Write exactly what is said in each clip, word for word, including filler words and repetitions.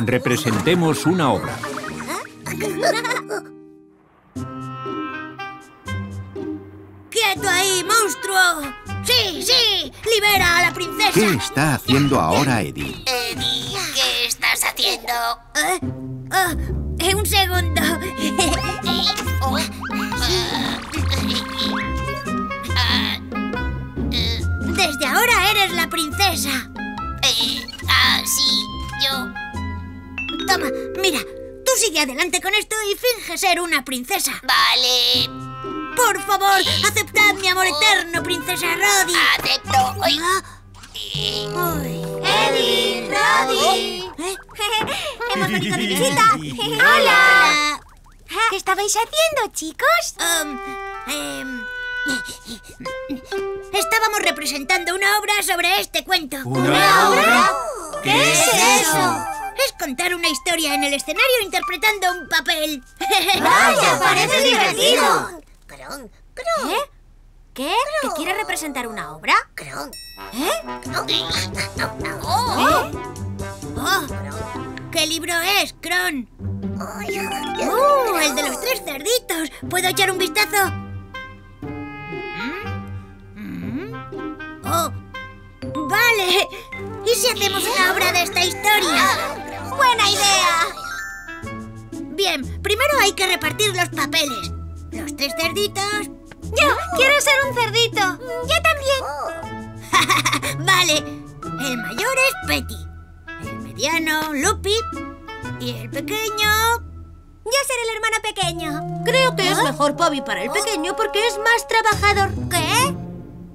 Representemos una obra. ¡Quieto ahí, monstruo! ¡Sí, sí! ¡Libera a la princesa! ¿Qué está haciendo ahora Eddy? Eddy, ¿qué estás haciendo? ¿Eh? Oh, un segundo. Desde ahora eres la princesa. Eh, ah, sí, yo... Toma, mira, tú sigue adelante con esto y finge ser una princesa. Vale. Por favor, eh, aceptad mi amor oh, eterno, princesa Roddy. Acepto. Ay. Ay. Ay. Eddy, Roddy. ¿Eh? Hemos venido de visita. Hola. ¿Qué estabais haciendo, chicos? Um, um... Estábamos representando una obra sobre este cuento. ¿Una, ¿Una obra? ¿Qué, ¿Qué es eso? Es contar una historia en el escenario interpretando un papel. ¡Vaya, parece divertido! Kron, Kron. ¿Eh? ¿Qué? ¿Que quiere representar una obra? Kron. ¿Eh? Oh. ¿Eh? Oh. ¿Qué libro es, Kron? ¡Oh, el de los tres cerditos! ¿Puedo echar un vistazo? Oh, vale. ¿Y si hacemos una obra de esta historia? ¡Oh, buena idea! Bien, primero hay que repartir los papeles. Los tres cerditos... ¡Yo quiero ser un cerdito! ¡Yo también! Vale. El mayor es Petty. El mediano, Loopy. Y el pequeño... Yo seré el hermano pequeño. Creo que ¿Eh? es mejor Bobby para el pequeño porque es más trabajador. ¿Qué?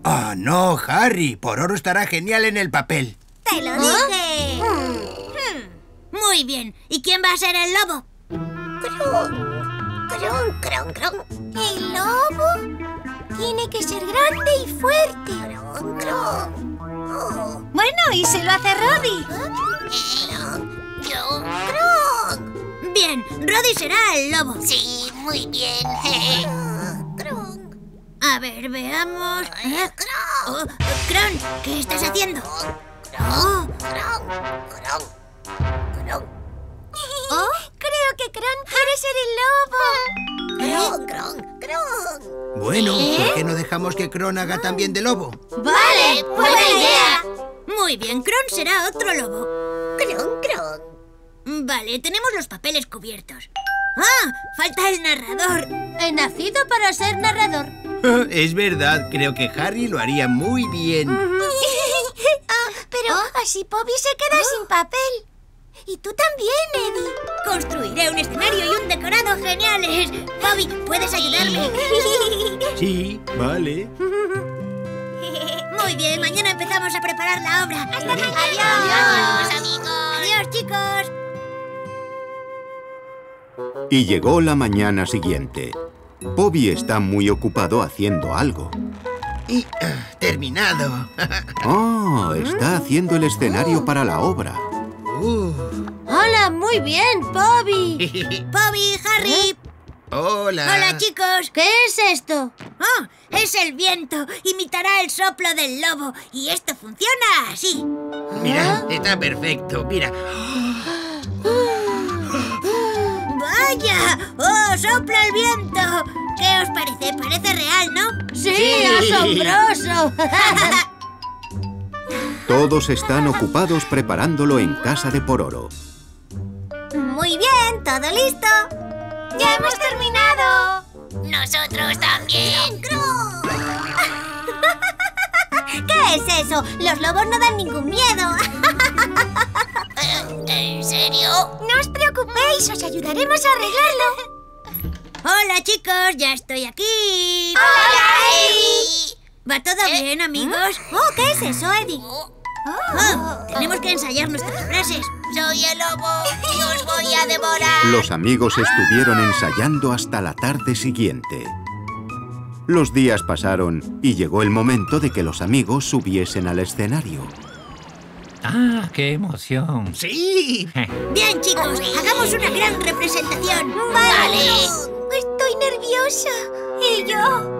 ¡Ah, oh, no, Harry! Pororo estará genial en el papel. ¡Te lo dije! ¿Oh? Muy bien. ¿Y quién va a ser el lobo? Kron, Kron, Kron, Kron. ¿El lobo? Tiene que ser grande y fuerte. Kron, Kron. Oh. Bueno, y se lo hace Roddy. Kron, Kron, Kron. Bien, Roddy será el lobo. Sí, muy bien. Kron, Kron. A ver, veamos... ¿Eh? Oh, Kron, ¿qué estás haciendo? Oh. Oh, creo que Kron quiere ser el lobo. Kron, Kron, Kron. Bueno, ¿por qué no dejamos que Kron haga también de lobo? Vale, buena idea. Muy bien, Kron será otro lobo. Kron, Kron. Vale, tenemos los papeles cubiertos. ¡Ah! Falta el narrador. He nacido para ser narrador. Es verdad, creo que Harry lo haría muy bien. Oh, pero así Bobby se queda oh. sin papel. Y tú también, Eddy. Construiré un escenario y un decorado geniales. Bobby, ¿puedes ayudarme? Sí, vale. Muy bien, mañana empezamos a preparar la obra. ¡Hasta mañana! ¡Adiós, amigos! ¡Adiós, chicos! Y llegó la mañana siguiente. Bobby está muy ocupado haciendo algo. Y... Uh, terminado. Oh, está haciendo el escenario uh. para la obra. Uh. Hola, muy bien, Bobby. Bobby, Harry. ¿Eh? Hola. Hola, chicos. ¿Qué es esto? Oh, es el viento. Imitará el soplo del lobo. Y esto funciona así. Mira, ¿Eh? está perfecto. Mira. ¡Vaya! ¡Oh, sopla el viento! ¿Qué os parece? Parece real, ¿no? ¡Sí, sí. asombroso! Todos están ocupados preparándolo en casa de Pororo. Muy bien, todo listo. ¡Ya hemos terminado! ¡Nosotros también! ¿Qué es eso? Los lobos no dan ningún miedo. ¿En serio? No os preocupéis, os ayudaremos a arreglarlo. Hola, chicos, ya estoy aquí. ¡Hola, Eddy! ¿Va todo ¿Eh? bien, amigos? Oh, ¿qué es eso, Eddy? Oh, oh, tenemos que ensayar nuestras frases. Soy el lobo y os voy a devorar. Los amigos estuvieron ensayando hasta la tarde siguiente. Los días pasaron y llegó el momento de que los amigos subiesen al escenario. ¡Ah, qué emoción! ¡Sí! Bien, chicos, hagamos una gran representación. ¡Vale! Estoy nerviosa. ¿Y yo?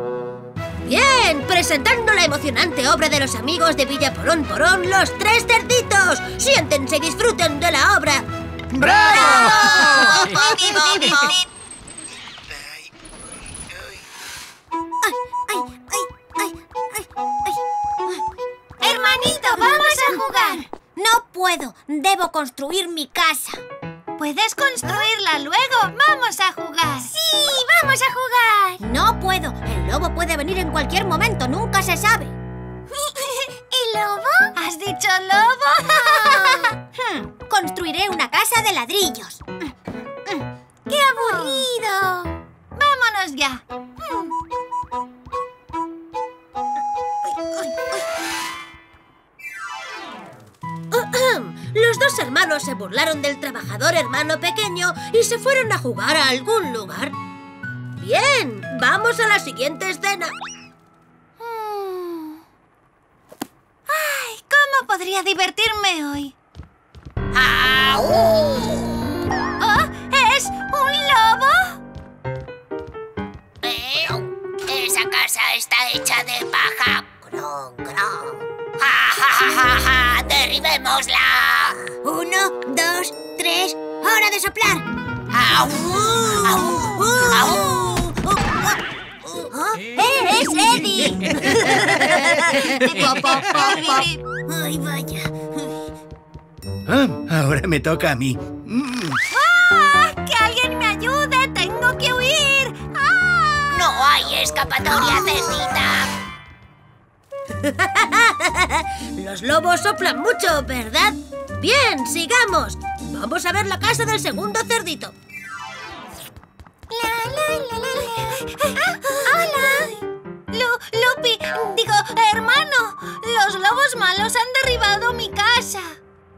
Bien, presentando la emocionante obra de los amigos de Villapolón Porón, Los Tres Cerditos. Siéntense y disfruten de la obra. ¡Bravo! ¡Bobby, Bobby! ¡Hermanito, vamos a jugar! No puedo. Debo construir mi casa. Puedes construirla luego. ¡Vamos a jugar! ¡Sí, vamos a jugar! No puedo. El lobo puede venir en cualquier momento. Nunca se sabe. ¿Y lobo? ¿Has dicho lobo? hmm. Construiré una casa de ladrillos. ¡Qué aburrido! ¡Vámonos ya! Los dos hermanos se burlaron del trabajador hermano pequeño y se fueron a jugar a algún lugar. Bien, vamos a la siguiente escena. Hmm. ¡Ay! ¿Cómo podría divertirme hoy? ¡Au! ¡Oh! ¿Es un lobo? Eh, esa casa está hecha de paja. Kron, Kron. ¡Ja, ja, ja, ja! ¡Derribémosla! Uno, dos, tres... ¡Hora de soplar! ¡Au! ¡Au! ¡Au! ¿Oh? ¡Eh, es Eddy! ¡Ay, vaya! Ah, ahora me toca a mí. Mm. ¡Ah! ¡Que alguien me ayude! ¡Tengo que huir! ¡Ah! ¡No hay escapatoria, cerdita! Los lobos soplan mucho, ¿verdad? Bien, sigamos. Vamos a ver la casa del segundo cerdito. La, la, la, la, la. Ah, ¡hola! Loopy, digo, hermano, los lobos malos han derribado mi casa.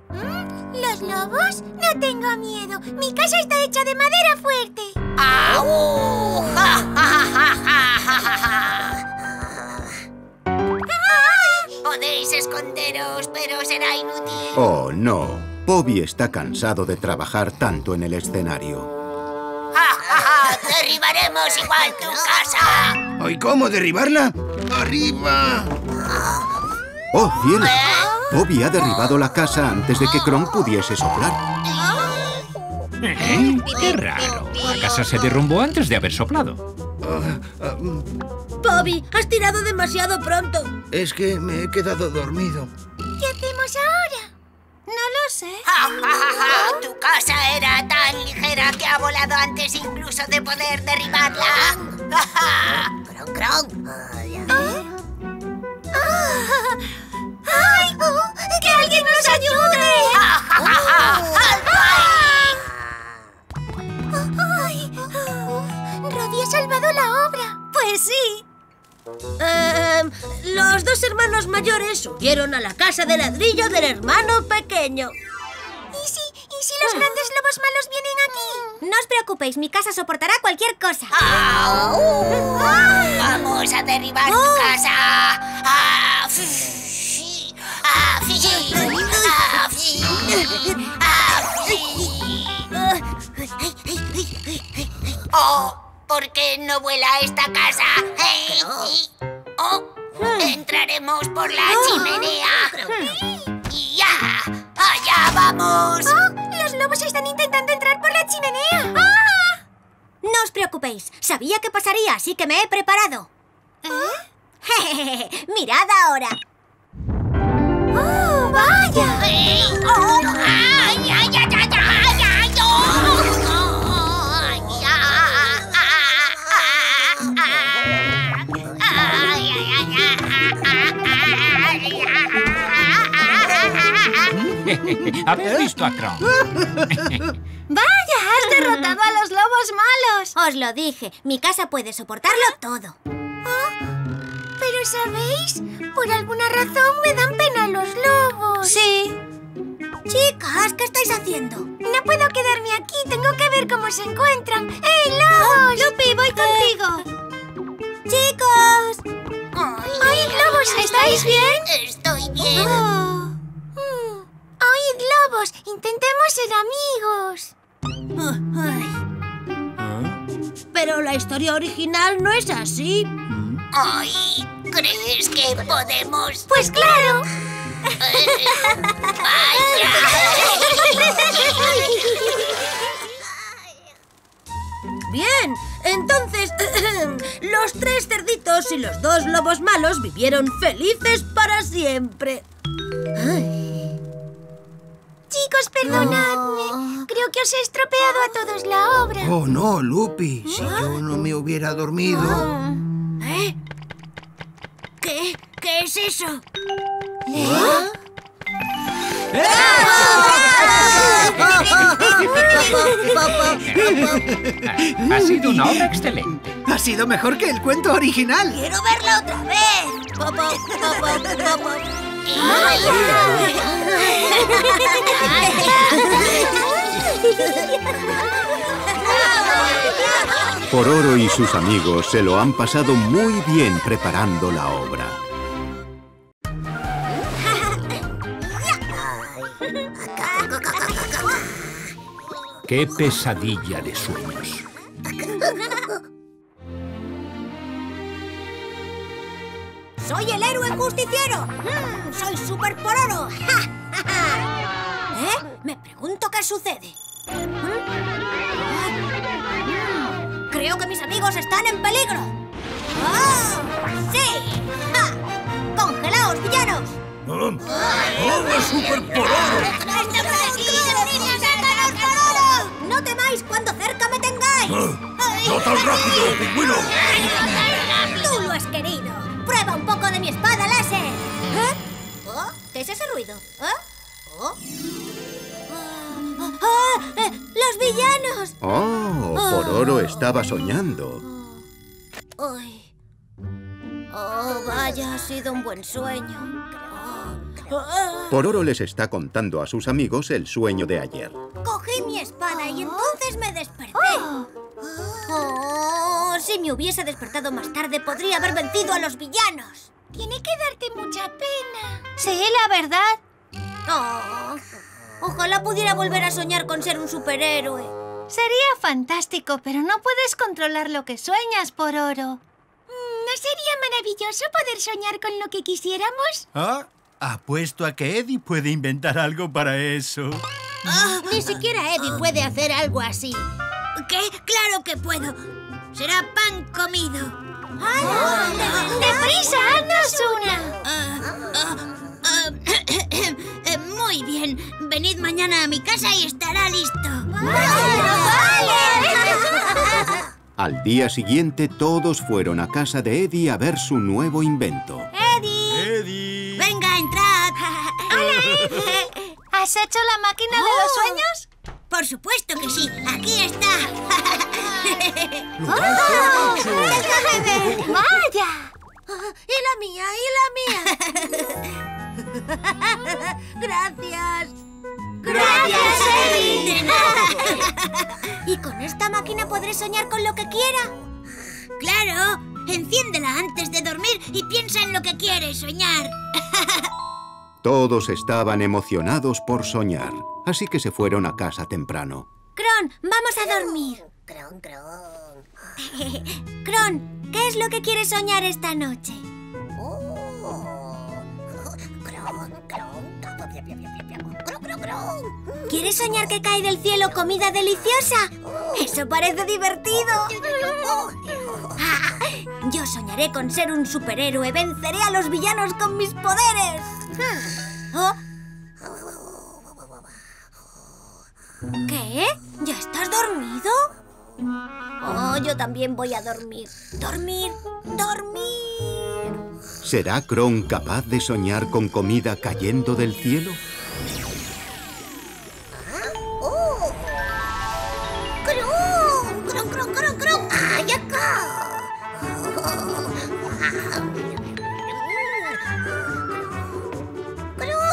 ¿Los lobos? No tengo miedo. Mi casa está hecha de madera fuerte. ¡Au! ¡Ja, ja, ja, ja, ja, ja! Podéis esconderos, pero será inútil. Oh, no. Bobby está cansado de trabajar tanto en el escenario. ¡Ja, ja, ja! ¡Derribaremos igual tu casa! ¿Ay, cómo derribarla? ¡Arriba! ¡Oh, cielo! Bobby ha derribado la casa antes de que Kron pudiese soplar. ¿Eh? ¡Qué raro! La casa se derrumbó antes de haber soplado. Bobby, has tirado demasiado pronto. Es que me he quedado dormido. ¿Qué hacemos ahora? No lo sé. ¡Ja, ja, ja, ja! Tu casa era tan ligera que ha volado antes incluso de poder derribarla. ¡Ja, ja! ¡Kron, Kron! ¿Eh? ¡Ay! ¡Que alguien nos ayude! ¡Ja, ja, ja, ja! ¡Al baile! ¡Ay! Roddy ha salvado la obra. Pues sí. Eh, los dos hermanos mayores subieron a la casa de ladrillo del hermano pequeño. ¿Y si, y si los grandes lobos malos vienen aquí? No os preocupéis, mi casa soportará cualquier cosa. ¡Au! ¡Ay! ¡Vamos a derribar ¡Oh! tu casa! ¡Ah, fi! ¡Ah, fi! ¡Ah, fi! ¡Ah, fi! ¡Oh! ¿Por qué no vuela esta casa? Hey, oh, entraremos por la chimenea. ¡Ya! ¡Allá vamos! Oh, ¡los lobos están intentando entrar por la chimenea! ¡Ah! No os preocupéis. Sabía que pasaría, así que me he preparado. ¿Eh? ¡Mirad ahora! ¡Oh, vaya! Hey, oh, ay, ay, ay, ay, ay, ay, oh. ¿Habéis visto a Kron? ¡Vaya! ¡Has derrotado a los lobos malos! Os lo dije. Mi casa puede soportarlo todo. Oh, pero, ¿sabéis? Por alguna razón me dan pena los lobos. Sí. Chicas, ¿qué estáis haciendo? No puedo quedarme aquí. Tengo que ver cómo se encuentran. ¡Hey, lobos! Oh, Loopy, voy contigo. Eh. ¡Chicos! ¡Oye, lobos! ¿Estáis bien? Estoy bien. Oh. ¡Oíd, lobos! ¡Intentemos ser amigos! Uh, Pero la historia original no es así. Ay, ¿crees que podemos...? ¡Pues claro! Bien, entonces los tres cerditos y los dos lobos malos vivieron felices para siempre. Ay. Chicos, perdonadme. Oh. Creo que os he estropeado a todos la obra. Oh, no, Loopy. Si ¿Ah? yo no me hubiera dormido... Oh. ¿Eh? ¿Qué? ¿Qué es eso? ¿Eh? Ha sido una obra excelente. Ha sido mejor que el cuento original. Quiero verla otra vez. Pororo y sus amigos se lo han pasado muy bien preparando la obra. ¡Qué pesadilla de sueños! ¡Soy el héroe justiciero! Mm, ¡Soy Super Pororo! ¿Eh? Me pregunto qué sucede. Creo que mis amigos están en peligro. ¡Oh! ¡Sí! ¡Ja! ¡Congelaos, villanos! ¡Hola, oh, Super Pororo! ¡No temáis cuando cerca me tengáis! ¡No tan rápido, pingüino! ¡Tú lo has querido! ¡Prueba un poco de mi espada láser! ¿Eh? Oh, ¿qué es ese ruido? ¿Eh? Oh. ¡Oh! Eh, ¡Los villanos! ¡Oh! Pororo oh. estaba soñando. Ay. ¡Oh, vaya! Ha sido un buen sueño. Oh. Oh. Pororo les está contando a sus amigos el sueño de ayer. Cogí mi espada y entonces me desperté. Oh. Oh, si me hubiese despertado más tarde, podría haber vencido a los villanos. Tiene que darte mucha pena. Sé la verdad. Oh. Ojalá pudiera volver a soñar con ser un superhéroe. Sería fantástico, pero no puedes controlar lo que sueñas, Pororo. ¿No sería maravilloso poder soñar con lo que quisiéramos? ¿Ah? Apuesto a que Eddy puede inventar algo para eso. Oh, ni siquiera Eddy puede hacer algo así. ¿Qué? ¡Claro que puedo! Será pan comido. ¡Ah! Oh, ¡deprisa, haznos una! Uh, uh, uh, Muy bien. Venid mañana a mi casa y estará listo. ¡Vale! Al día siguiente, todos fueron a casa de Eddy a ver su nuevo invento. ¡Eddy! ¡Eddy! ¡Venga, entrad! ¡Hola, Eddy! ¿Has hecho la máquina oh. de los sueños? Por supuesto que sí. Aquí está. ¡Oh! ¡Vaya! ¡Y la mía! ¡Y la mía! ¡Gracias! ¡Gracias, Eddy! ¿Y con esta máquina podré soñar con lo que quiera? ¡Claro! Enciéndela antes de dormir y piensa en lo que quieres soñar. Todos estaban emocionados por soñar, así que se fueron a casa temprano. Kron, vamos a dormir. Kron, Kron. Kron, ¿qué es lo que quieres soñar esta noche? ¿Quieres soñar que cae del cielo comida deliciosa? ¡Eso parece divertido! Ah, yo soñaré con ser un superhéroe. Venceré a los villanos con mis poderes. ¿Oh? ¿Qué? ¿Ya estás dormido? Oh, yo también voy a dormir. Dormir, dormir. ¿Será Kron capaz de soñar con comida cayendo del cielo?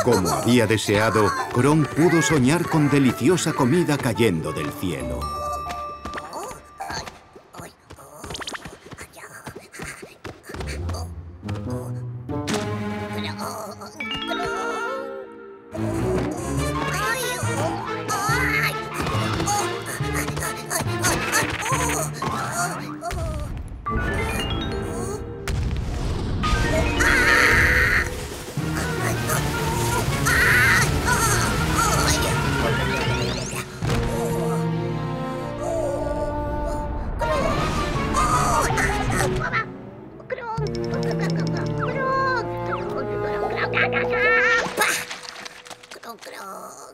Como había deseado, Kron pudo soñar con deliciosa comida cayendo del cielo.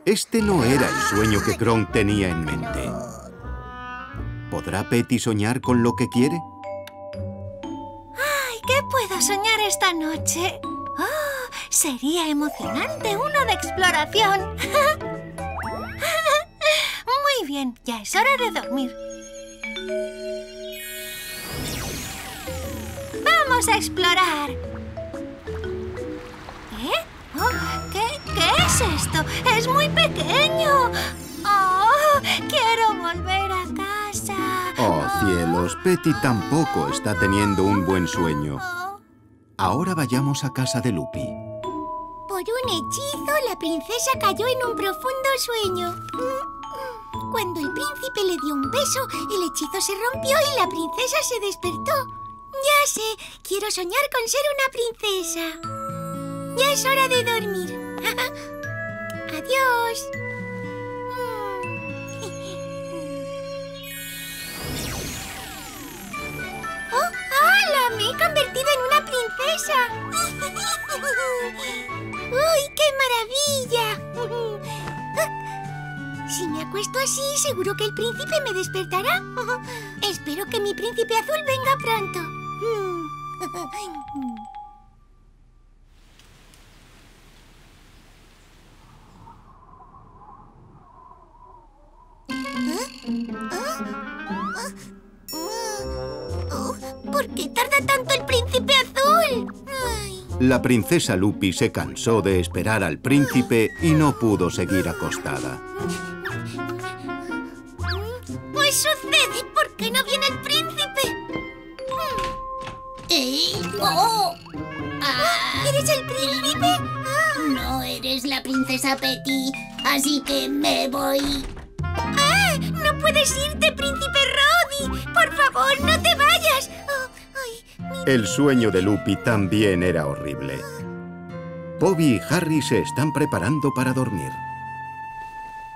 Este no era el sueño que Kron tenía en mente. ¿Podrá Petty soñar con lo que quiere? ¡Ay! ¿Qué puedo soñar esta noche? ¡Oh! Sería emocionante uno de exploración. Muy bien, ya es hora de dormir. ¡Vamos a explorar! ¿Eh? Oh, ¿qué, ¿Qué es esto? ¡Es muy pequeño! ¡Oh! ¡Quiero volver a casa! Oh, oh, cielos, Petty tampoco está teniendo un buen sueño. Ahora vayamos a casa de Loopy. Por un hechizo, la princesa cayó en un profundo sueño. Cuando el príncipe le dio un beso, el hechizo se rompió y la princesa se despertó. Ya sé, quiero soñar con ser una princesa. Ya es hora de dormir. Adiós. ¡Oh, hala! Me he convertido en una princesa. ¡Uy, qué maravilla! Si me acuesto así, seguro que el príncipe me despertará. Espero que mi príncipe azul venga pronto. ¿Por qué tarda tanto el príncipe azul? Ay. La princesa Loopy se cansó de esperar al príncipe y no pudo seguir acostada. ¿Qué sucede? ¿Por qué no viene el príncipe? ¿Eh? ¡Oh! Ah, ¿eres el príncipe? Ah. No eres la princesa Petty, así que me voy. ¡Ah! ¡No puedes irte, príncipe Roddy! ¡Por favor, no te vayas! Oh, ay, mi... El sueño de Loopy también era horrible. Bobby y Harry se están preparando para dormir.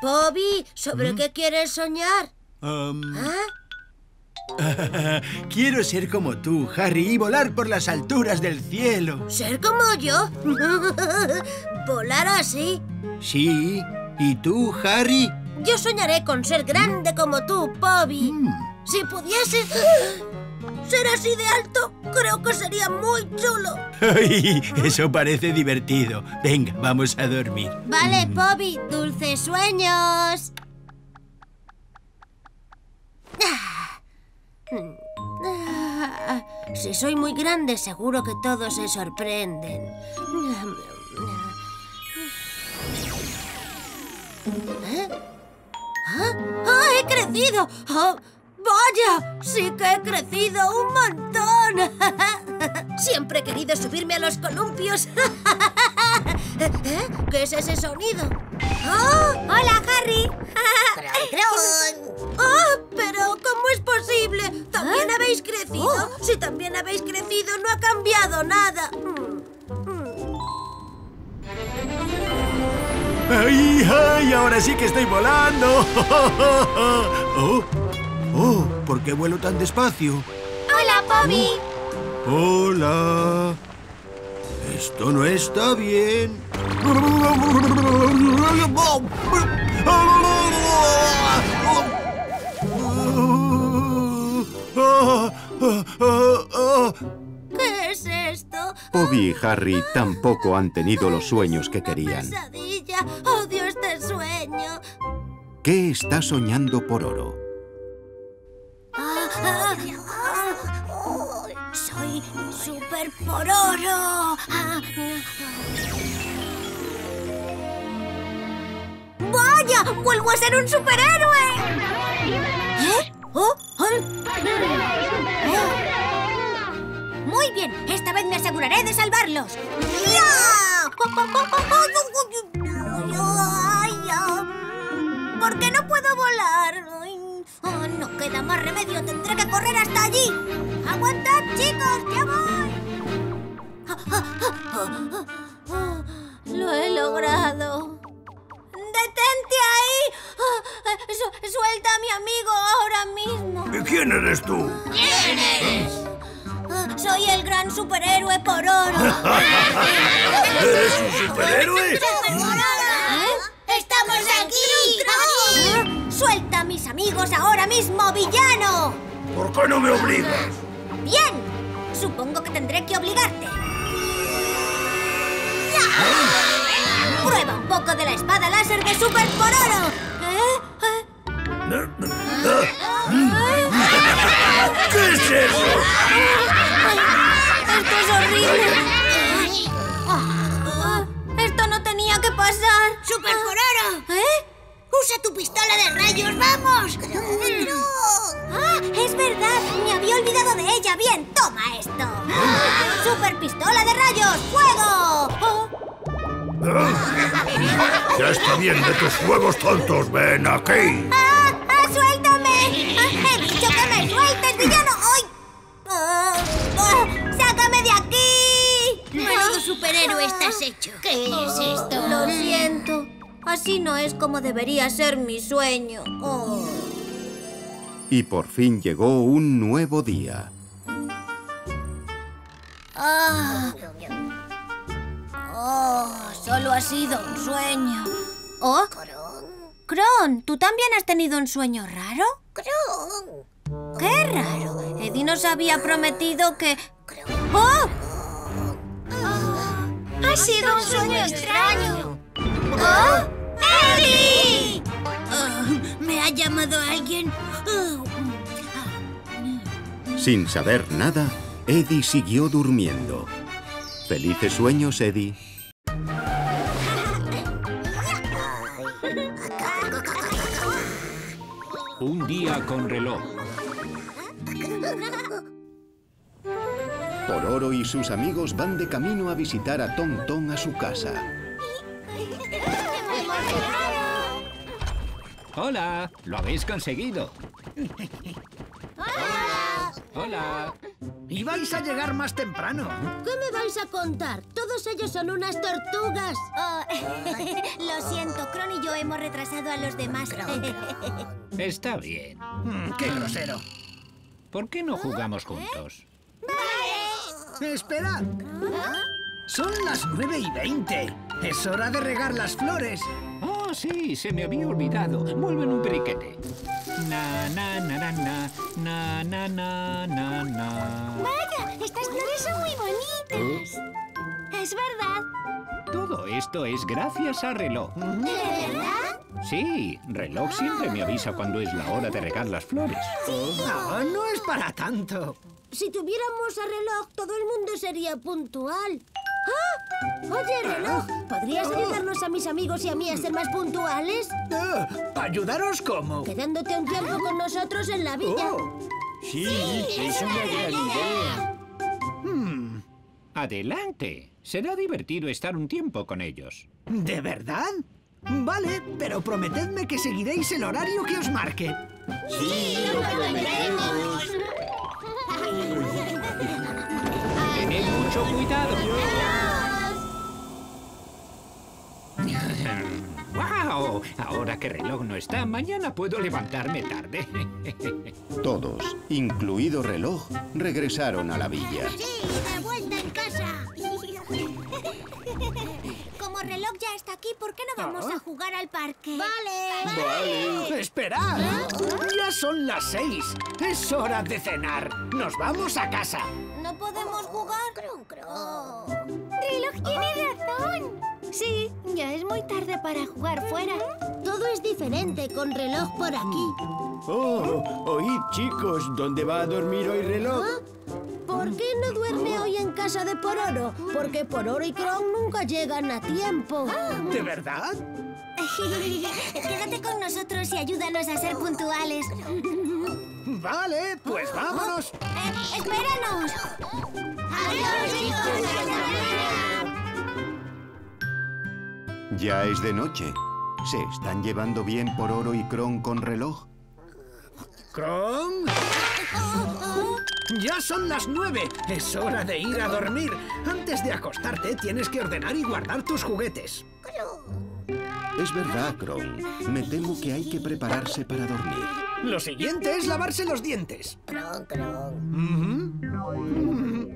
Bobby, ¿sobre ¿Mm? qué quieres soñar? Um... ¿Ah? Quiero ser como tú, Harry, y volar por las alturas del cielo. ¿Ser como yo? ¿Volar así? Sí. ¿Y tú, Harry? Yo soñaré con ser grande como tú, Bobby. Mm. Si pudiese ser así de alto, creo que sería muy chulo. Eso parece divertido. Venga, vamos a dormir. Vale, Bobby. Dulces sueños. Si soy muy grande, seguro que todos se sorprenden. ¿Eh? ¿Ah? ¡Oh, he crecido! ¡Oh, vaya! ¡Sí que he crecido un montón! Siempre he querido subirme a los columpios. ¿Eh? ¿Qué es ese sonido? ¡Oh! ¡Hola, Harry! ¡Tron, tron! ¡Oh! ¿Pero cómo es posible? ¿También ¿Ah? habéis crecido? Oh. Si también habéis crecido, no ha cambiado nada. ¡Ay, ay! ¡Ahora sí que estoy volando! ¡Oh! ¡Oh! ¿Por qué vuelo tan despacio? ¡Hola, Bobby! Oh. ¡Hola! Esto no está bien. ¿Qué es esto? Bobby y Harry tampoco han tenido los sueños que querían. Una pesadilla. ¡Odio este sueño! ¿Qué está soñando Pororo? ¡Soy Super Pororo! ¡Vaya! ¡Vuelvo a ser un superhéroe! ¿Eh? ¿Oh? ¿Oh? ¿Eh? Muy bien, esta vez me aseguraré de salvarlos. ¿Por qué no puedo volar? Oh, no queda más remedio, tendré que correr hasta allí. ¡Aguantad, chicos! ¡Ya voy! Lo he logrado. ¡Detente ahí! Su ¡Suelta a mi amigo ahora mismo! ¿Y quién eres tú? ¿Quién eres? Soy el gran superhéroe Pororo. ¿Eres un superhéroe? ¿Eh? ¡Estamos aquí! ¿Ah? ¡Suelta a mis amigos ahora mismo, villano! ¿Por qué no me obligas? ¡Bien! Supongo que tendré que obligarte. ¿Eh? ¡Prueba un poco de la espada láser de Super Pororo! ¿Eh? ¿Eh? ¿Qué es eso? ¡Esto es horrible! ¡Esto no tenía que pasar! ¡Super Pororo! ¿Eh? ¡Usa tu pistola de rayos! ¡Vamos! ¡Kron! ¡Ah! ¡Es verdad! ¡Me había olvidado de ella! ¡Bien! ¡Toma esto! ¡Ah! ¡Super pistola de rayos! ¡Fuego! ¿Eh? ¡Ya está bien de tus juegos tontos! ¡Ven aquí! ¡Ah! ¡Ah! ¡Suéltame! ¡Ah! ¡He dicho que me sueltes, villano! ¡Ay! ¡Ah! ¡Ah! ¡Sácame de aquí! ¡Menudo superhéroe estás hecho! ¿Qué es esto? Lo siento. Así no es como debería ser mi sueño. Oh. Y por fin llegó un nuevo día. Oh. Oh, solo ha sido un sueño. ¿Oh? Kron, ¿tú también has tenido un sueño raro? Kron. ¡Qué raro! Eddy nos había prometido que... ¡Oh! ¡Ha sido un sueño extraño! ¡Oh! ¡Eddy! Oh, ¿me ha llamado alguien? Oh. Sin saber nada, Eddy siguió durmiendo. ¡Felices sueños, Eddy! Un día con reloj. Pororo y sus amigos van de camino a visitar a Tongtong a su casa. ¡Hola! ¡Lo habéis conseguido! ¡Hola! ¡Hola! ¡Ibais a llegar más temprano! ¿Qué me vais a contar? Todos ellos son unas tortugas. Oh, lo siento, Kron y yo hemos retrasado a los demás. Está bien. Mm, ¡Qué grosero! ¿Por qué no jugamos juntos? ¡Vale! ¡Esperad! Son las nueve y veinte. Es hora de regar las flores. Oh, sí, se me había olvidado. Vuelven un periquete. Na, na, na, na, na, na, na, na, na, na. Vaya, estas flores son muy bonitas. ¿Eh? Es verdad. Todo esto es gracias a Reloj. ¿De verdad? Sí, Reloj siempre me avisa cuando es la hora de regar las flores. ¿Sí? No, no es para tanto. Si tuviéramos a Reloj, todo el mundo sería puntual. ¡Ah! Oye, Reloj, ¿podrías ayudarnos a mis amigos y a mí a ser más puntuales? Ah, ¿ayudaros cómo? Quedándote un tiempo con nosotros en la villa. Oh. Sí, sí, es una gran idea. Hmm. Adelante. Será divertido estar un tiempo con ellos. ¿De verdad? Vale, pero prometedme que seguiréis el horario que os marque. Sí, lo prometemos. Tened mucho cuidado. ¡Wow! Ahora que Reloj no está, mañana puedo levantarme tarde. Todos, incluido Reloj, regresaron a la villa. ¡Sí! ¡De vuelta en casa! Como Reloj ya está aquí, ¿por qué no vamos ¿Ah? a jugar al parque? ¡Vale! ¡Vale! vale. ¡Esperad! ¿Ah? Ya son las seis. Es hora de cenar. ¡Nos vamos a casa! ¿No podemos jugar? Kron, Kron. Oh. Reloj tiene razón. Sí, ya es muy tarde para jugar fuera. Todo es diferente con Reloj por aquí. Oh, oíd, chicos, ¿dónde va a dormir hoy Reloj? ¿Ah? ¿Por qué no duerme hoy en casa de Pororo? Porque Pororo y Kron nunca llegan a tiempo. ¿De verdad? Quédate con nosotros y ayúdanos a ser puntuales. Vale, pues vámonos. Eh, ¡Espéranos! ¡Adiós, chicos! Ya es de noche. ¿Se están llevando bien Pororo y Kron con Reloj? ¿Kron? ¡Ya son las nueve! ¡Es hora de ir a dormir! Antes de acostarte, tienes que ordenar y guardar tus juguetes. Es verdad, Kron. Me temo que hay que prepararse para dormir. Lo siguiente es lavarse los dientes. Kron, Kron.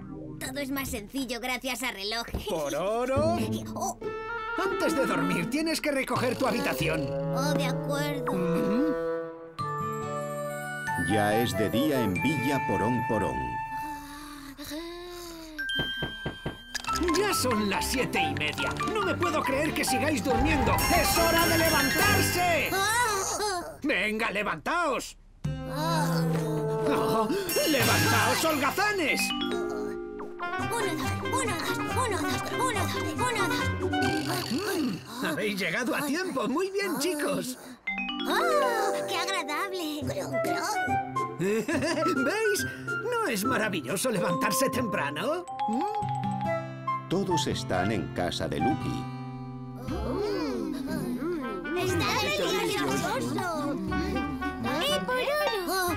Uh-huh. Todo es más sencillo gracias a Reloj. ¡Pororo! Oh. Antes de dormir tienes que recoger tu habitación. Oh, de acuerdo. Mm-hmm. Ya es de día en Villapolón Porón. Ya son las siete y media. No me puedo creer que sigáis durmiendo. ¡Es hora de levantarse! Oh. ¡Venga, levantaos! Oh. Oh, ¡levantaos, holgazanes! Uno, dos, uno, dos, uno, dos, uno, dos, uno, dos. Mm, habéis llegado a tiempo. Muy bien, chicos. ¡Oh, qué agradable! ¡Kron, Kron! ¿Veis? ¿No es maravilloso levantarse temprano? ¿Mm? Todos están en casa de Loopy. Mm. ¡Está delicioso! ¡Eh, Pororo! Oh.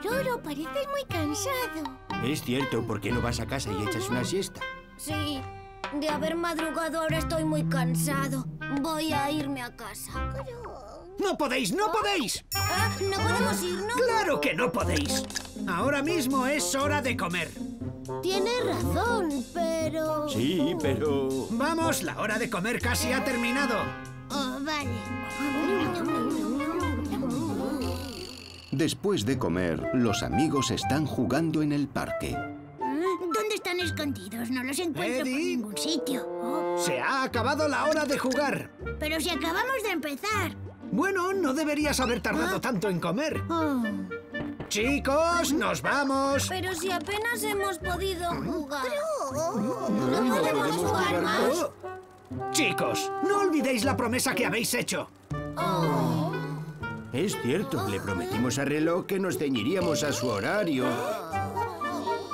Pororo, pareces muy cansado. Es cierto, ¿por qué no vas a casa y echas una siesta? Sí, de haber madrugado ahora estoy muy cansado. Voy a irme a casa. ¡No podéis, no podéis! ¿Ah? ¿No podemos irnos? ¡Claro que no podéis! Ahora mismo es hora de comer. Tienes razón, pero... Sí, pero... Vamos, la hora de comer casi ha terminado. Oh, vale. Después de comer, los amigos están jugando en el parque. ¿Dónde están escondidos? No los encuentro Eddy. Por ningún sitio. Oh. Se ha acabado la hora de jugar. Pero si acabamos de empezar. Bueno, no deberías haber tardado ¿Ah? tanto en comer. Oh. Chicos, nos vamos. Pero si apenas hemos podido jugar. Pero... No, no podemos jugar más. Oh. Chicos, no olvidéis la promesa que habéis hecho. Oh. Es cierto, le prometimos a Reloj que nos ceñiríamos a su horario.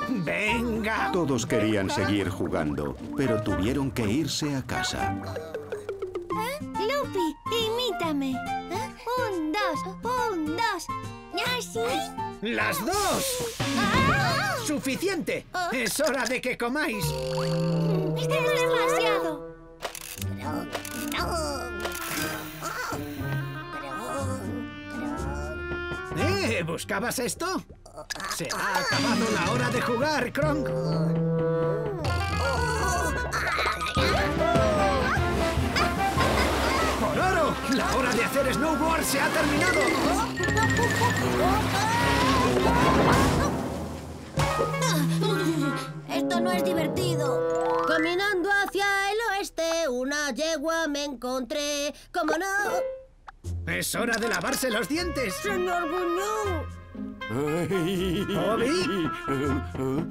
¡Venga! Todos querían seguir jugando, pero tuvieron que irse a casa. ¿Eh? Loopy, imítame. ¿Eh? Un, dos, un, dos. ¿Así? ¡Las dos! ¡Ah! ¡Suficiente! ¿Oh? Es hora de que comáis. ¡Esto no es demasiado! ¡No! ¿Eh? ¿Buscabas esto? Se ha acabado la hora de jugar, Kron. ¡Pororo! ¡La hora de hacer snowboard se ha terminado! Esto no es divertido. Caminando hacia el oeste, una yegua me encontré. ¡Cómo no! ¡Es hora de lavarse los dientes! ¡Señor Buñú! ¡Bobby!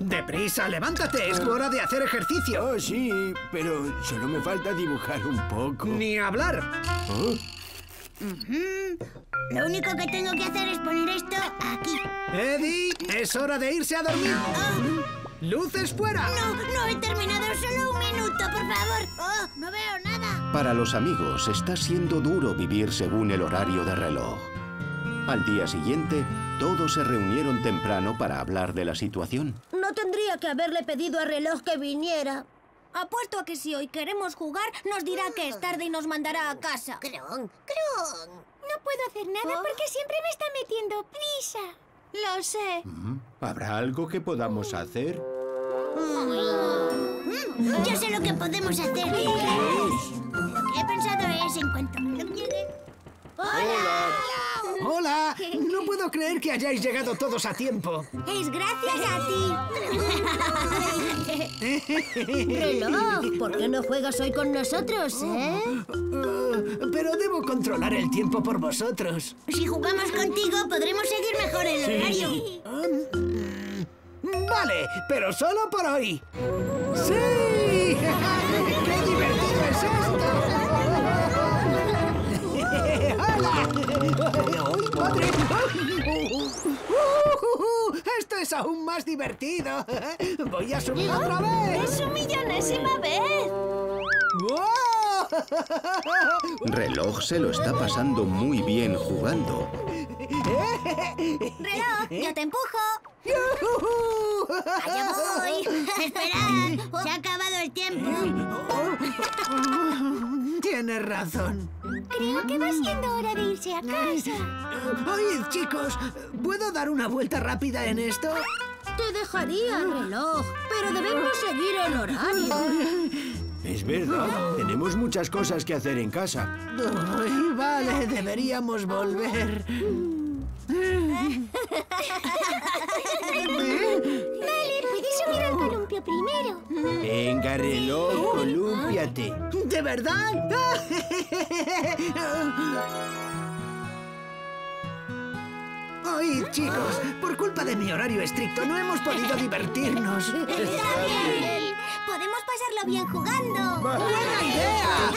¡Deprisa, levántate! ¡Es hora de hacer ejercicio! Oh, sí, pero solo me falta dibujar un poco. ¡Ni hablar! ¿Oh? Uh-huh. Lo único que tengo que hacer es poner esto aquí. ¡Eddy! ¡Es hora de irse a dormir! Oh. ¡Luces fuera! ¡No, no he terminado! ¡Solo un minuto, por favor! Oh, ¡no veo nada! Para los amigos está siendo duro vivir según el horario de Reloj. Al día siguiente, todos se reunieron temprano para hablar de la situación. No tendría que haberle pedido a Reloj que viniera. Apuesto a que si hoy queremos jugar, nos dirá que es tarde y nos mandará a casa. ¡Kron! ¡Kron! No puedo hacer nada ¿Oh? porque siempre me está metiendo prisa. Lo sé. ¿Habrá algo que podamos hacer? Yo sé lo que podemos hacer. ¿Qué es? Lo que he pensado es en cuanto me lo quieren. ¡Hola! ¡Hola! No puedo creer que hayáis llegado todos a tiempo. Es gracias a ti. Reloj, ¿por qué no juegas hoy con nosotros, eh? Uh, pero debo controlar el tiempo por vosotros. Si jugamos contigo, podremos seguir mejor el horario. Sí. Um, vale, pero solo por hoy. ¡Sí! ¡Qué divertido es esto! ¡Hala! ¡Ay, madre! ¡Uh! ¡Esto es aún más divertido! ¡Voy a subir ¿Yo? otra vez! ¡Es su millonésima vez! ¡Wow! Reloj se lo está pasando muy bien jugando. Reloj, yo te empujo. ¡Yuhu! ¡Allá voy! ¡Esperad! ¡Se ha acabado el tiempo! Tienes razón. Creo que va siendo hora de irse a casa. Oíd, chicos, ¿puedo dar una vuelta rápida en esto? Te dejaría, Reloj, pero debemos seguir el horario. Es verdad, tenemos muchas cosas que hacer en casa. Ay, vale, deberíamos volver. Vale, puedes subir al columpio primero. Venga, Reloj, columpiate. ¿De verdad? ¡Ay, chicos! Por culpa de mi horario estricto no hemos podido divertirnos. ¡Está bien! ¡Podemos pasarlo bien jugando! ¡Buena idea!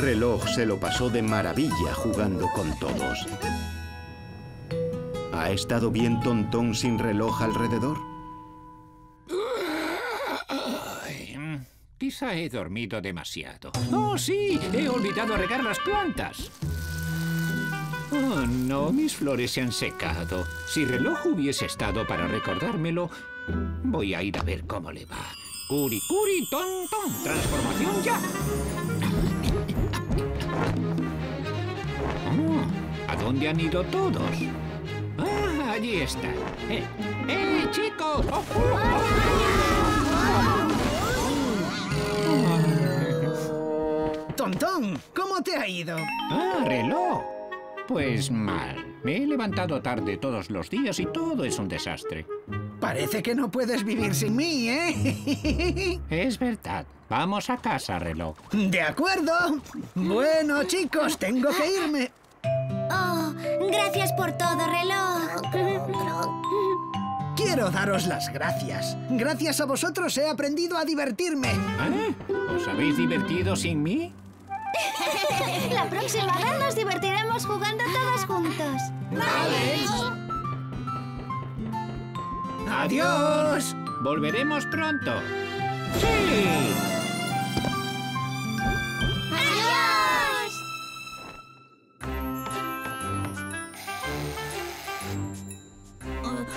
Reloj se lo pasó de maravilla jugando con todos. ¿Ha estado bien Tongtong sin reloj alrededor? Ay, quizá he dormido demasiado. ¡Oh, sí! He olvidado regar las plantas. Oh, no, mis flores se han secado. Si Reloj hubiese estado para recordármelo, voy a ir a ver cómo le va. Curi, curi, ton, ton, transformación ya. Oh, ¿a dónde han ido todos? Ah, allí están. ¡Eh, eh chicos! Oh, oh, oh. Tongtong, ¿cómo te ha ido? Ah, Reloj. Pues mal. Me he levantado tarde todos los días y todo es un desastre. Parece que no puedes vivir sin mí, ¿eh? Es verdad. Vamos a casa, Reloj. De acuerdo. Bueno, chicos, tengo que irme. Oh, gracias por todo, Reloj. Quiero daros las gracias. Gracias a vosotros he aprendido a divertirme. ¿Eh? ¿Os habéis divertido sin mí? La próxima vez nos divertiremos jugando todos juntos. ¡Vale! ¡Adiós! ¡Volveremos pronto! ¡Sí! ¡Adiós!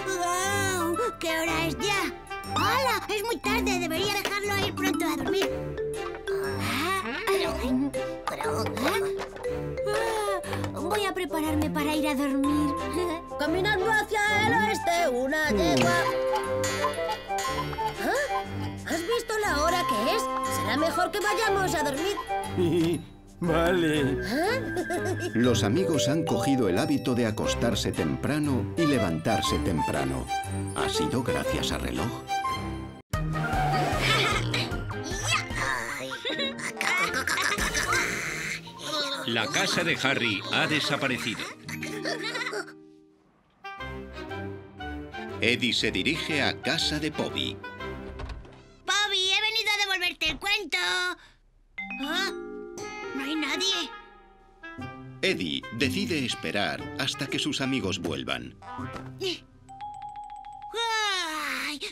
¡Guau! Wow, ¿qué hora es ya? ¡Hola! Es muy tarde, debería dejarlo ir pronto a dormir. Voy a prepararme para ir a dormir. Caminando hacia el oeste, una yegua. ¿Ah? ¿Has visto la hora que es? Será mejor que vayamos a dormir. Vale. ¿Ah? Los amigos han cogido el hábito de acostarse temprano y levantarse temprano. Ha sido gracias a Reloj. La casa de Harry ha desaparecido. Eddy se dirige a casa de Bobby. Bobby, he venido a devolverte el cuento. ¿Ah? No hay nadie. Eddy decide esperar hasta que sus amigos vuelvan. ¡Ay!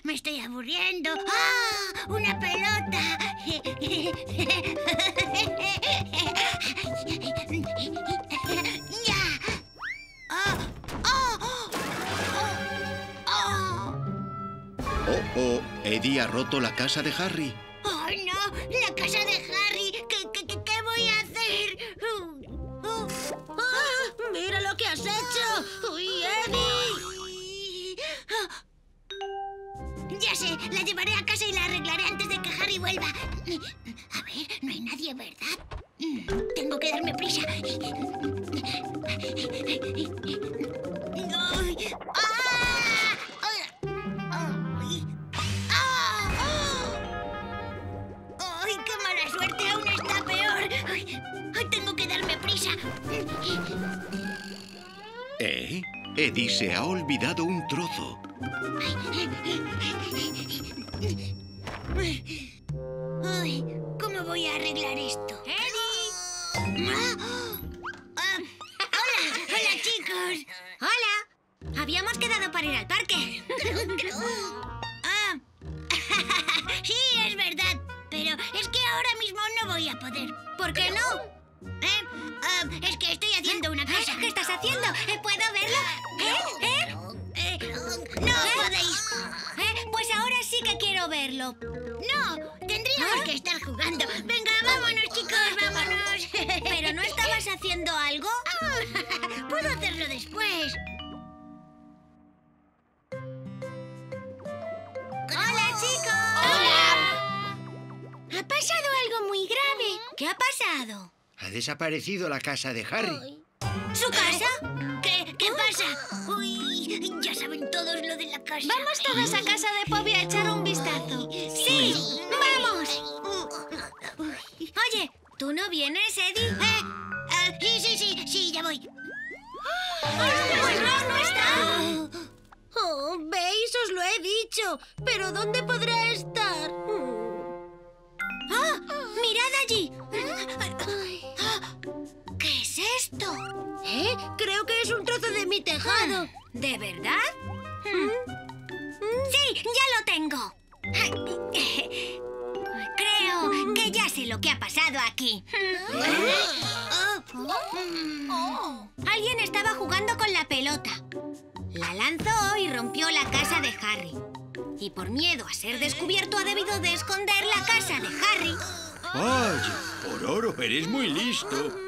Me estoy aburriendo. ¡Ah! ¡Una pelota! Oh, oh, Eddy ha roto la casa de Harry. Oh, no, la casa de Harry. ¿Qué, qué, qué, qué voy a hacer? Oh, oh, mira lo que has hecho. Uy, Eddy. Oh. Ya sé, la llevaré a casa y la arreglaré antes de que Harry vuelva. A ver, no hay nadie, ¿verdad? Tengo que darme prisa. ¿Eh? Eddy se ha olvidado un trozo. Ay, ¿cómo voy a arreglar esto? ¡Eddy! ¿Ah? Ah, ¡Hola! ¡Hola, chicos! ¡Hola! Habíamos quedado para ir al parque. Ah. Sí, es verdad. Pero es que ahora mismo no voy a poder. ¿Por qué no? ¿Eh? Uh, es que estoy haciendo una cosa. ¿Qué estás haciendo? ¿Puedo verlo? ¿Eh? ¿Eh? ¿Eh? No podéis. ¿Eh? Pues ahora sí que quiero verlo. No, tendríamos ¿Ah? que estar jugando. Venga, vámonos, chicos, vámonos. ¿Pero no estabas haciendo algo? Puedo hacerlo después. ¿Qué ha pasado? Ha desaparecido la casa de Harry. Ay. ¿Su casa? ¿Qué, qué pasa? Uy, ya saben todos lo de la casa. Vamos todos a casa de Bobby a echar un vistazo. ¡Sí! ¡Vamos! Oye, ¿tú no vienes, Eddy? Eh, eh, sí, sí, sí, sí, ya voy. ¡Pues no, no está! Oh, veis, os lo he dicho. ¿Pero dónde podrá estar? ¡Ah! ¡Mirad allí! ¿Qué es esto? ¿Eh? Creo que es un trozo de mi tejado. ¿De verdad? Sí, ya lo tengo. Creo que ya sé lo que ha pasado aquí. Alguien estaba jugando con la pelota. La lanzó y rompió la casa de Harry. Y por miedo a ser descubierto ha debido de esconder la casa de Harry. ¡Ay, Pororo, eres muy listo!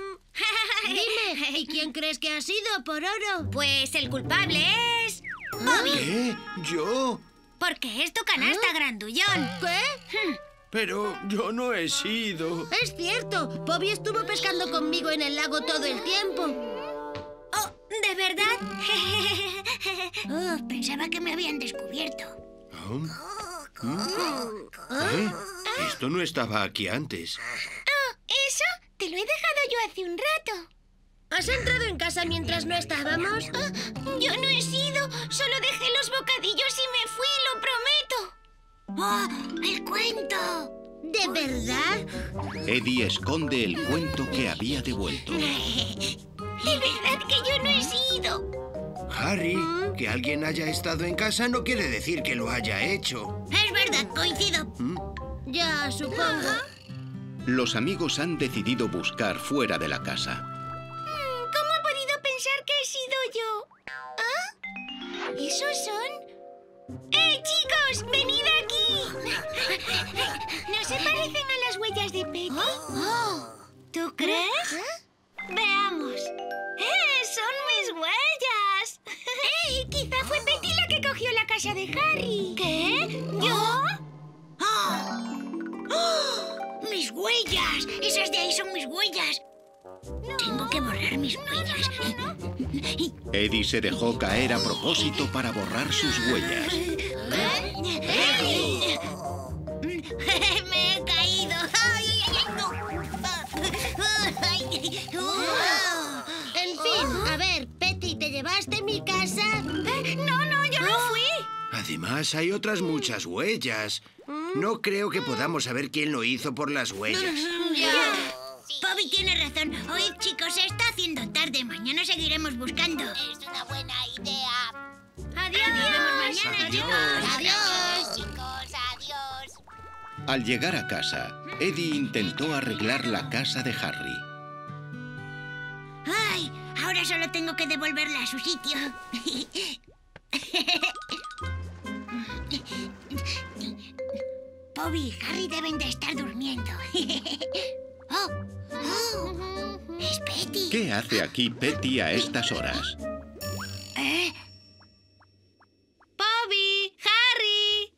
Dime, ¿y quién crees que ha sido, Pororo? Pues el culpable es... Bobby. ¿Qué? ¿Yo? Porque es tu canasta, ¿Ah? grandullón. ¿Qué? Pero yo no he sido... Es cierto, Bobby estuvo pescando conmigo en el lago todo el tiempo. Oh, ¿de verdad? Oh, pensaba que me habían descubierto. ¿Oh? ¿Eh? Esto no estaba aquí antes. Oh, ¿eso? Te lo he dejado yo hace un rato. ¿Has entrado en casa mientras no estábamos? Oh, yo no he sido. Solo dejé los bocadillos y me fui, lo prometo. ¡Oh, el cuento! ¿De verdad? Eddy esconde el cuento que había devuelto. De verdad que yo no he sido. Harry, ¿Mm? que alguien haya estado en casa no quiere decir que lo haya hecho. Es verdad, coincido. ¿Mm? Ya, supongo. Uh-huh. Los amigos han decidido buscar fuera de la casa. ¿Cómo he podido pensar que he sido yo? ¿Ah? ¿Esos son...? ¡Eh, chicos! ¡Venid aquí! ¿No se parecen a las huellas de Petty? Oh. ¿Tú crees? ¿Ah? Veamos. ¡Eh, son mis huellas! ¡Eh, quizá fue Petty la que cogió la casa de Harry! ¿Qué? ¿Yo? ¡Oh! ¡Oh! ¡Mis huellas! ¡Esas de ahí son mis huellas! No, tengo que borrar mis huellas. No, no, no. Eddy se dejó caer a propósito para borrar sus huellas. ¿Eh? ¡Me he caído! ¡Ay, ay, ay, no! En fin, a ver, Petty, ¿te llevaste mi casa? ¡No, no, yo no fui! Además, hay otras muchas huellas. No creo que podamos saber quién lo hizo por las huellas. Ya. Bobby tiene razón. Oíd, chicos, se está haciendo tarde. Mañana seguiremos buscando. Es una buena idea. Adiós. Nos vemos mañana, chicos. Adiós, chicos. Adiós. Al llegar a casa, Eddy intentó arreglar la casa de Harry. Ay, ahora solo tengo que devolverla a su sitio. Bobby y Harry deben de estar durmiendo. Oh, oh, es Petty. ¿Qué hace aquí Petty a estas horas? ¿Eh? ¡Bobby! ¡Harry!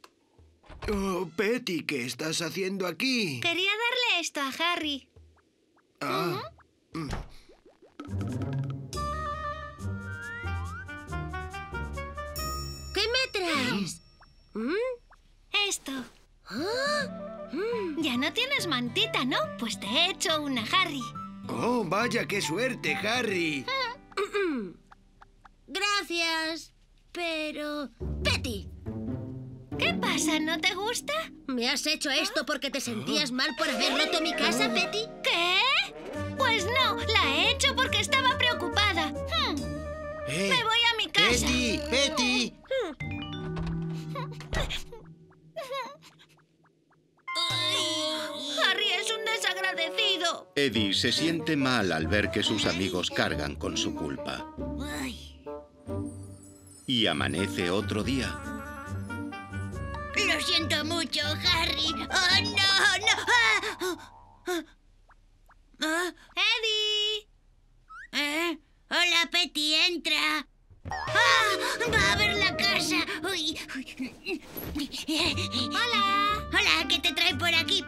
Oh, Petty, ¿qué estás haciendo aquí? Quería darle esto a Harry. Ah. Uh-huh. mm. ¿Qué me traes? ¿Mm? Esto. ¿Ah? Mm. Ya no tienes mantita, ¿no? Pues te he hecho una, Harry. Oh, vaya, qué suerte, Harry. Ah. Gracias, pero... Petty. ¿Qué pasa? ¿No te gusta? ¿Me has hecho esto porque te sentías mal por haber roto mi casa, Petty? ¿Qué? Pues no, la he hecho porque estaba preocupada. Hmm. Eh, Me voy a mi casa. Petty, Petty. Harry es un desagradecido. Eddy se siente mal al ver que sus amigos cargan con su culpa. Y amanece otro día. Lo siento mucho, Harry. ¡Oh, no, no! ¿Ah? ¡Eddy! ¿Eh? Hola, Petty, entra. ¡Ah! ¡Va a ver la casa! Uy. ¡Hola! Hola, ¿qué te trae por aquí?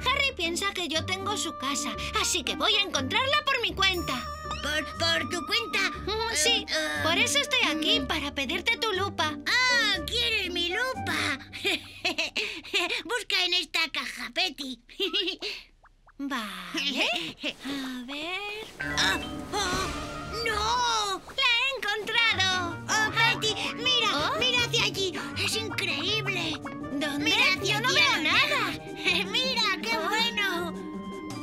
Harry piensa que yo tengo su casa, así que voy a encontrarla por mi cuenta. ¿Por, por tu cuenta? Mm, sí, uh, uh, por eso estoy aquí, uh, para pedirte tu lupa. ¡Ah! Oh, ¿quieres mi lupa? Busca en esta caja, Petty. Vale. A ver... Oh, oh, ¡no! ¡La he encontrado! ¡Oh, Petty! ¡Mira! Oh. ¡Mira hacia allí! ¡Es increíble! ¿Dónde? Mira hacia... ¡Yo no veo nada! ¡Mira! ¡Qué oh. bueno!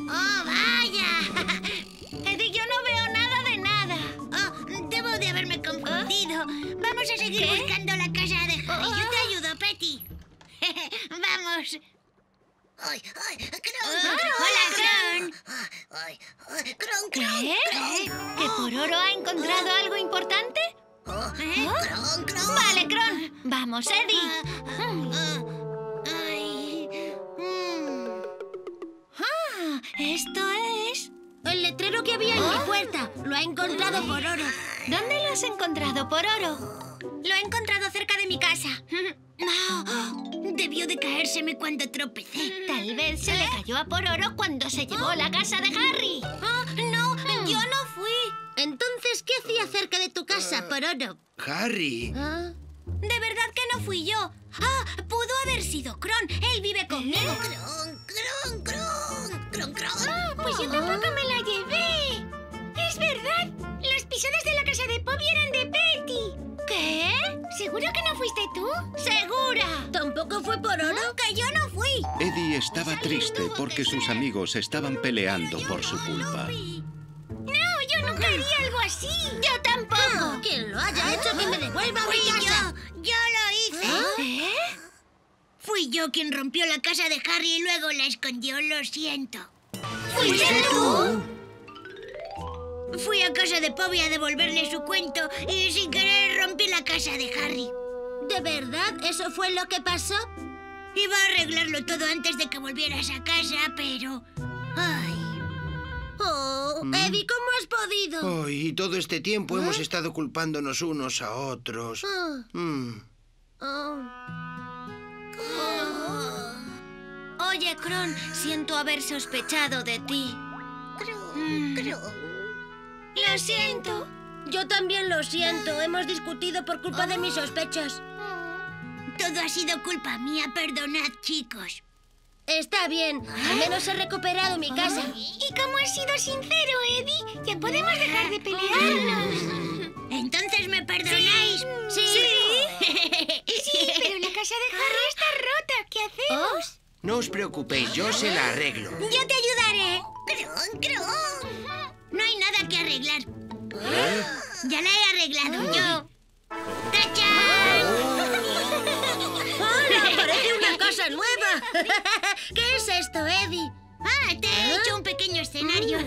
¡Oh, vaya! Eddy, yo no veo nada de nada. Oh, debo de haberme confundido. Oh. Vamos a seguir ¿Qué? buscando la casa de Harry. Oh. Yo te ayudo, Petty. Vamos. ¡Ay, ay! ¡Kron! Oh, ¡Hola, Kron! ¡Ay, ay! ¡Kron, Kron! ¿Qué? Kron. ¿Que Pororo ha encontrado oh. algo importante? Oh. ¿Eh? ¡Kron, Kron! ¡Vale, Kron! ¡Vamos, Eddy! Uh, uh, ay. Mm. ¡Ah! ¡Esto es...! El letrero que había en oh. mi puerta. Lo ha encontrado ay. Pororo. ¿Dónde lo has encontrado, Pororo? Lo he encontrado cerca de mi casa. ¡No! Debió de caérseme cuando tropecé. Tal vez se ¿Eh? le cayó a Pororo cuando se llevó oh. la casa de Harry. Oh, no, mm. yo no fui. Entonces, ¿qué hacía cerca de tu casa, uh, Pororo? Harry. ¿Ah? De verdad que no fui yo. Ah, pudo haber sido Kron. Él vive conmigo. Kron, Kron, Kron, Kron, Kron. Ah, pues yo tampoco me la llevé. Es verdad. Las pisadas de la casa de Bobby eran de Petty. ¿Qué? ¿Seguro que no fuiste tú? ¡Segura! ¿Tampoco fue Pororo? ¿Ah? ¡Que yo no fui! Eddy estaba triste porque sus amigos estaban peleando por su culpa. ¡No! ¡Yo nunca haría algo así! ¡Yo tampoco! No, quien lo haya hecho, que me devuelva a mi casa. Yo, yo lo hice. ¿Ah? ¿Eh? Fui yo quien rompió la casa de Harry y luego la escondió. Lo siento. ¿Fuiste tú? Fui a casa de Bobby a devolverle su cuento y sin querer rompí la casa de Harry. ¿De verdad? ¿Eso fue lo que pasó? Iba a arreglarlo todo antes de que volvieras a casa, pero... ¡Ay! ¡Oh! ¿Mm? Eddy, ¿cómo has podido? Oh, y todo este tiempo ¿Eh? hemos estado culpándonos unos a otros. Oh. Mm. Oh. Oh. Oye, Kron, siento haber sospechado de ti. Kron, mm. Kron... Lo siento. Yo también lo siento. Hemos discutido por culpa oh. de mis sospechas. Todo ha sido culpa mía. Perdonad, chicos. Está bien. Al menos he recuperado mi casa. Oh. ¿Y cómo has sido sincero, Eddy? Ya podemos dejar de pelearnos. ¿Entonces me perdonáis? Sí. Sí, sí. Sí, pero la casa de Harry está rota. ¿Qué hacemos? Oh. No os preocupéis. Yo se la arreglo. Yo te ayudaré. Kron, Kron. No hay nada que arreglar. ¿Eh? Ya la he arreglado oh. yo. ¡Tachán! Oh. ¡Hola! ¡Parece una casa nueva! ¿Qué es esto, Eddy? Ah, te he ¿Eh? hecho un pequeño escenario.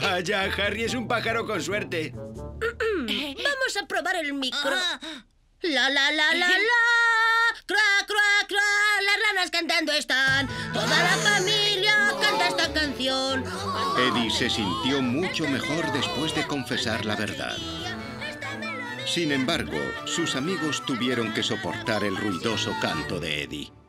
Vaya, Harry es un pájaro con suerte. Vamos a probar el micro. Oh. La, la, la, la, la. Cruá, cruá, cruá. Las ranas cantando están. Toda la familia canta esta canción. Eddy se sintió mucho mejor después de confesar la verdad. Sin embargo, sus amigos tuvieron que soportar el ruidoso canto de Eddy.